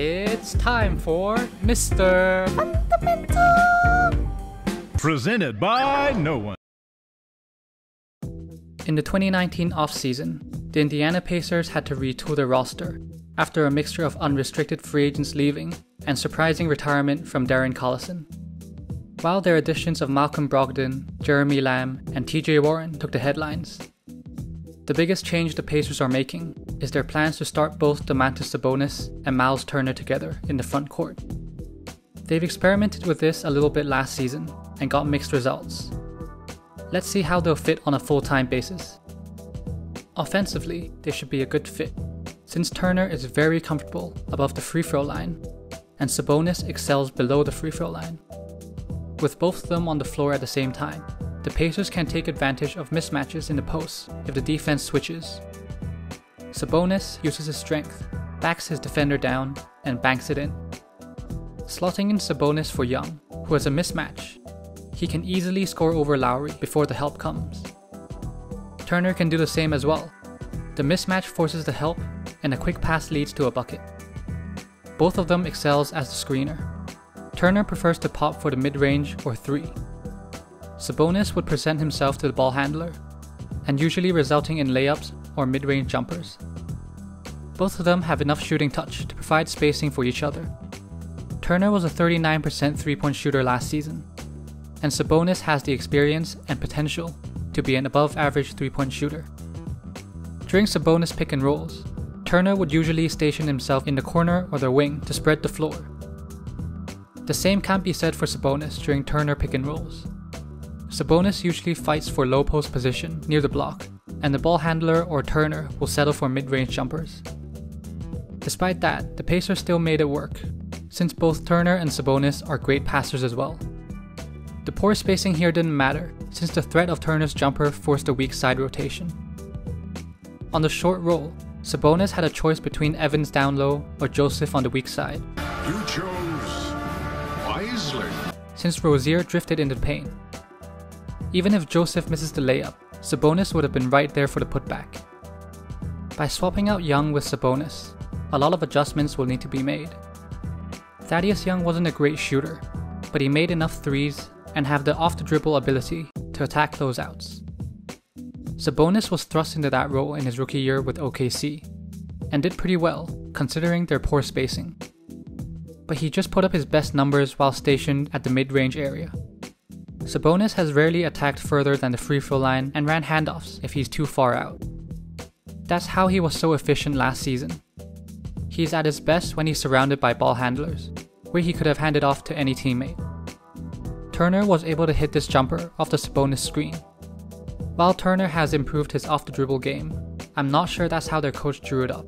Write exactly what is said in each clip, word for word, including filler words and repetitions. It's time for Mister Fundamental! Presented by no one. In the twenty nineteen offseason, the Indiana Pacers had to retool their roster after a mixture of unrestricted free agents leaving and surprising retirement from Darren Collison. While their additions of Malcolm Brogdon, Jeremy Lamb, and T J Warren took the headlines, the biggest change the Pacers are making is their plans to start both Domantas Sabonis and Miles Turner together in the front court. They've experimented with this a little bit last season and got mixed results. Let's see how they'll fit on a full-time basis. Offensively, they should be a good fit, since Turner is very comfortable above the free throw line, and Sabonis excels below the free throw line. With both of them on the floor at the same time, the Pacers can take advantage of mismatches in the post if the defense switches. Sabonis uses his strength, backs his defender down, and banks it in. Slotting in Sabonis for Young, who has a mismatch, he can easily score over Lowry before the help comes. Turner can do the same as well. The mismatch forces the help, and a quick pass leads to a bucket. Both of them excels as the screener. Turner prefers to pop for the mid-range or three. Sabonis would present himself to the ball handler, and usually resulting in layups or mid-range jumpers. Both of them have enough shooting touch to provide spacing for each other. Turner was a thirty-nine percent three-point shooter last season, and Sabonis has the experience and potential to be an above-average three-point shooter. During Sabonis pick and rolls, Turner would usually station himself in the corner or the wing to spread the floor. The same can't be said for Sabonis during Turner pick and rolls. Sabonis usually fights for low post position near the block, and the ball handler or Turner will settle for mid-range jumpers. Despite that, the Pacers still made it work, since both Turner and Sabonis are great passers as well. The poor spacing here didn't matter, since the threat of Turner's jumper forced a weak side rotation. On the short roll, Sabonis had a choice between Evans down low or Joseph on the weak side. You chose wisely, since Rozier drifted into paint. Even if Joseph misses the layup, Sabonis would have been right there for the putback. By swapping out Young with Sabonis, a lot of adjustments will need to be made. Thaddeus Young wasn't a great shooter, but he made enough threes and have the off-the-dribble ability to attack closeouts. Sabonis was thrust into that role in his rookie year with O K C, and did pretty well considering their poor spacing. But he just put up his best numbers while stationed at the mid-range area. Sabonis has rarely attacked further than the free throw line and ran handoffs if he's too far out. That's how he was so efficient last season. He's at his best when he's surrounded by ball handlers, where he could have handed off to any teammate. Turner was able to hit this jumper off the Sabonis screen. While Turner has improved his off-the-dribble game, I'm not sure that's how their coach drew it up.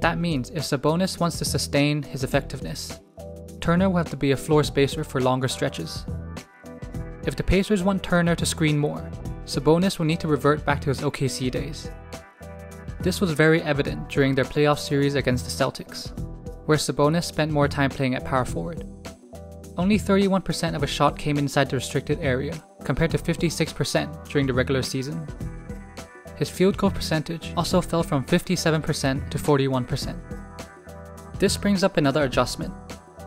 That means if Sabonis wants to sustain his effectiveness, Turner will have to be a floor spacer for longer stretches. If the Pacers want Turner to screen more, Sabonis will need to revert back to his O K C days. This was very evident during their playoff series against the Celtics, where Sabonis spent more time playing at power forward. Only thirty-one percent of a shot came inside the restricted area, compared to fifty-six percent during the regular season. His field goal percentage also fell from fifty-seven percent to forty-one percent. This brings up another adjustment.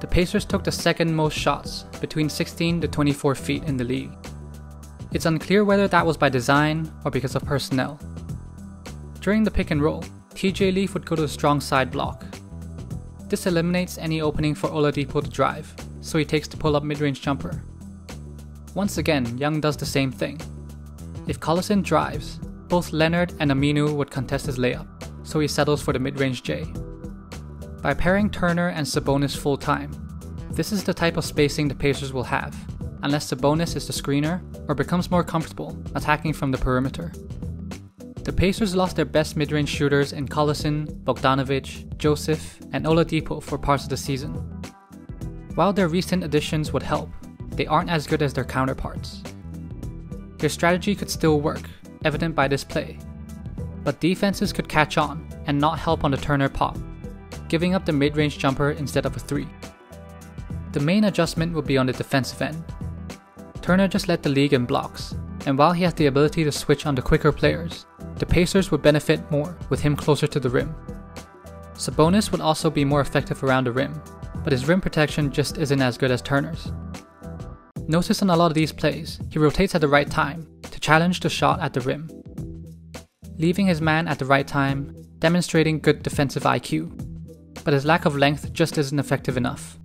The Pacers took the second most shots, between sixteen to twenty-four feet in the league. It's unclear whether that was by design or because of personnel. During the pick and roll, T J Leaf would go to the strong side block. This eliminates any opening for Oladipo to drive, so he takes the pull-up mid-range jumper. Once again, Young does the same thing. If Collison drives, both Leonard and Aminu would contest his layup, so he settles for the mid-range J. By pairing Turner and Sabonis full-time, this is the type of spacing the Pacers will have, unless Sabonis is the screener or becomes more comfortable attacking from the perimeter. The Pacers lost their best mid-range shooters in Collison, Bogdanovic, Joseph, and Oladipo for parts of the season. While their recent additions would help, they aren't as good as their counterparts. Their strategy could still work, evident by this play, but defenses could catch on and not help on the Turner pop, giving up the mid-range jumper instead of a three. The main adjustment will be on the defensive end. Turner just led the league in blocks, and while he has the ability to switch on the quicker players, the Pacers would benefit more with him closer to the rim. Sabonis would also be more effective around the rim, but his rim protection just isn't as good as Turner's. Notice on a lot of these plays, he rotates at the right time to challenge the shot at the rim, leaving his man at the right time, demonstrating good defensive I Q, but his lack of length just isn't effective enough.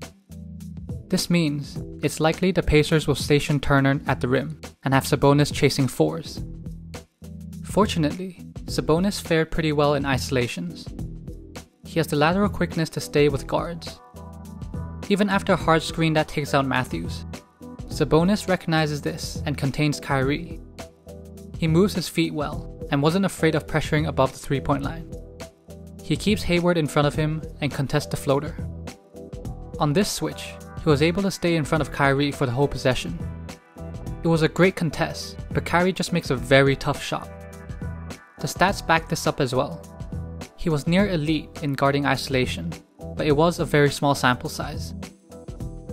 This means it's likely the Pacers will station Turner at the rim and have Sabonis chasing fours. Fortunately, Sabonis fared pretty well in isolations. He has the lateral quickness to stay with guards. Even after a hard screen that takes out Matthews, Sabonis recognizes this and contains Kyrie. He moves his feet well and wasn't afraid of pressuring above the three-point line. He keeps Hayward in front of him and contests the floater. On this switch, he was able to stay in front of Kyrie for the whole possession. It was a great contest, but Kyrie just makes a very tough shot. The stats back this up as well. He was near elite in guarding isolation, but it was a very small sample size.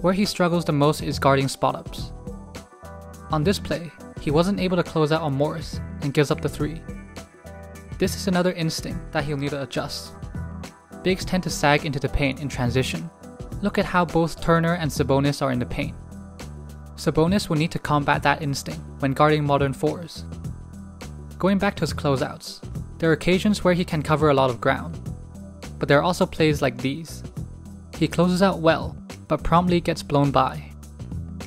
Where he struggles the most is guarding spot-ups. On this play, he wasn't able to close out on Morris and gives up the three. This is another instinct that he'll need to adjust. Bigs tend to sag into the paint in transition. Look at how both Turner and Sabonis are in the paint. Sabonis will need to combat that instinct when guarding modern fours. Going back to his closeouts, there are occasions where he can cover a lot of ground, but there are also plays like these. He closes out well, but promptly gets blown by.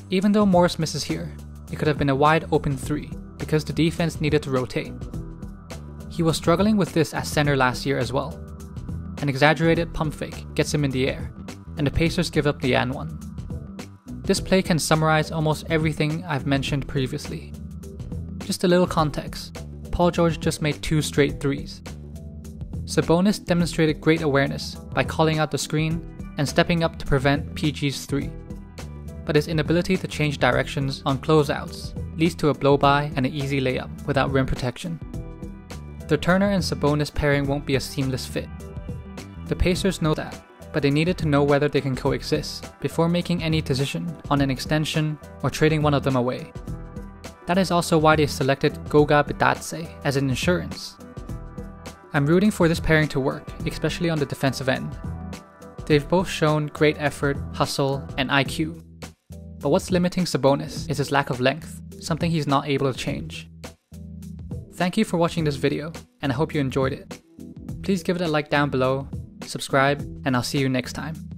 Even though Morris misses here, it could have been a wide open three because the defense needed to rotate. He was struggling with this at center last year as well. An exaggerated pump fake gets him in the air, and the Pacers give up the and one. This play can summarize almost everything I've mentioned previously. Just a little context. Paul George just made two straight threes. Sabonis demonstrated great awareness by calling out the screen and stepping up to prevent P G's three, but his inability to change directions on closeouts leads to a blow-by and an easy layup without rim protection. The Turner and Sabonis pairing won't be a seamless fit. The Pacers know that, but they needed to know whether they can coexist before making any decision on an extension or trading one of them away. That is also why they selected Goga Bitadze as an insurance. I'm rooting for this pairing to work, especially on the defensive end. They've both shown great effort, hustle, and I Q. But what's limiting Sabonis is his lack of length, something he's not able to change. Thank you for watching this video, and I hope you enjoyed it. Please give it a like down below, subscribe, and I'll see you next time.